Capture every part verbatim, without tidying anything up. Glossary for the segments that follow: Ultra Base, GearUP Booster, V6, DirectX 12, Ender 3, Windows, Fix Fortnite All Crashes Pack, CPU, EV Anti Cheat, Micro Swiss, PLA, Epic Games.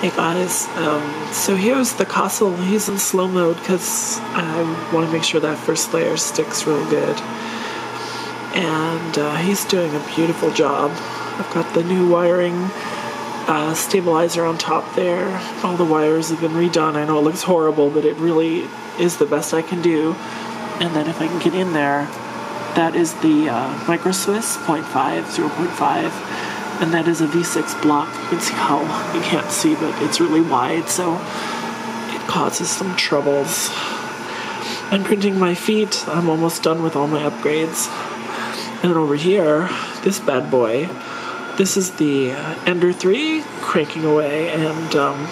Hey guys, um, so here's the castle. He's in slow mode because I want to make sure that first layer sticks real good. And uh, he's doing a beautiful job. I've got the new wiring uh, stabilizer on top there. All the wires have been redone. I know it looks horrible, but it really is the best I can do. And then if I can get in there, that is the uh, Micro Swiss zero point five, zero point five. And that is a V six block. You can see how, you can't see, but it's really wide, so it causes some troubles. I'm printing my feet. I'm almost done with all my upgrades. And then over here, this bad boy, this is the Ender three, cranking away, and um,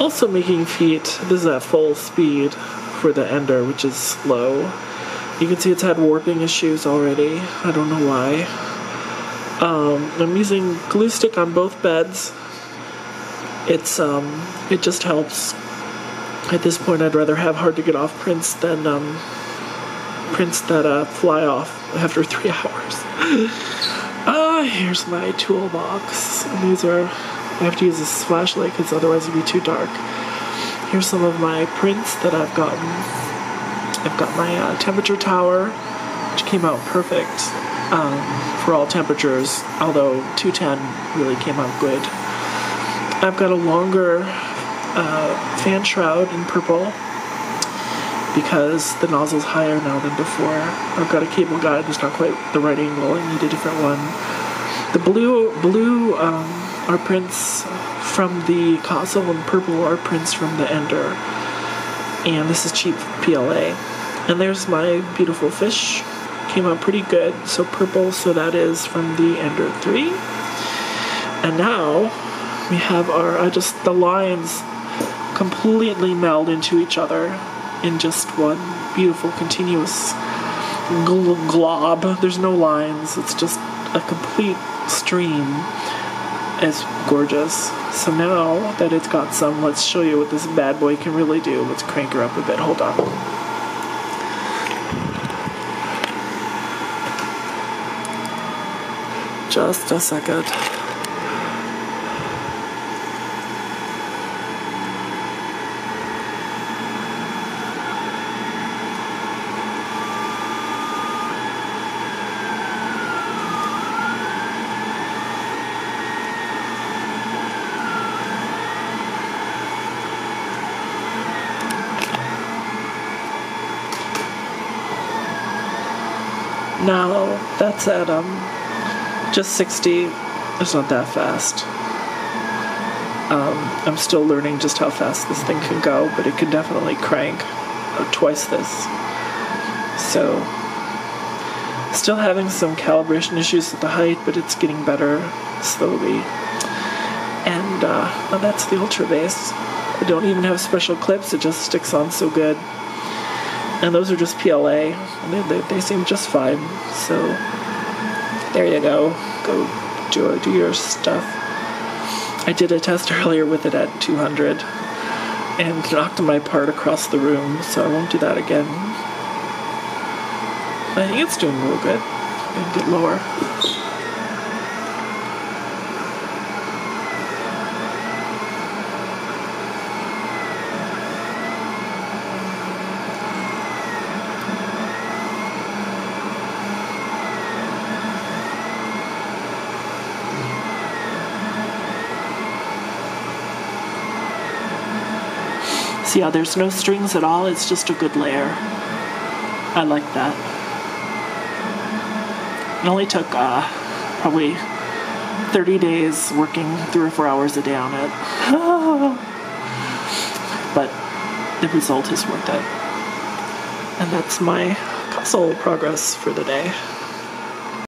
also making feet. This is at full speed for the Ender, which is slow. You can see it's had warping issues already. I don't know why. Um, I'm using glue stick on both beds. It's um, it just helps. At this point, I'd rather have hard to get off prints than um, prints that uh, fly off after three hours. Ah, uh, here's my toolbox. And these are, I have to use this flashlight because otherwise it'd be too dark. Here's some of my prints that I've gotten. I've got my uh, temperature tower, which came out perfect. Um, for all temperatures, although two ten really came out good. I've got a longer uh, fan shroud in purple because the nozzle's higher now than before. I've got a cable guide that's not quite the right angle. I need a different one. The blue blue um, are prints from the castle, and purple are prints from the Ender. And this is cheap P L A. And there's my beautiful fish. Came out pretty good, so purple, so that is from the Ender three. And now we have our, uh, just the lines completely meld into each other in just one beautiful continuous gl glob. There's no lines, it's just a complete stream. It's gorgeous. So now that it's got some, let's show you what this bad boy can really do. Let's crank her up a bit, hold on. Just a second. Now, that's Adam. Just sixty, it's not that fast. Um, I'm still learning just how fast this thing can go, but it can definitely crank or twice this. So, still having some calibration issues at the height, but it's getting better slowly. And uh, well, that's the Ultra Base. I don't even have special clips, it just sticks on so good. And those are just P L A, and they, they, they seem just fine, so... There you go. Go do, do your stuff. I did a test earlier with it at two hundred and knocked my part across the room, so I won't do that again. I think it's doing real good. And get lower. Yeah, there's no strings at all, it's just a good layer. I like that. It only took uh, probably thirty days working three or four hours a day on it. But the result is worth it. And that's my console progress for the day.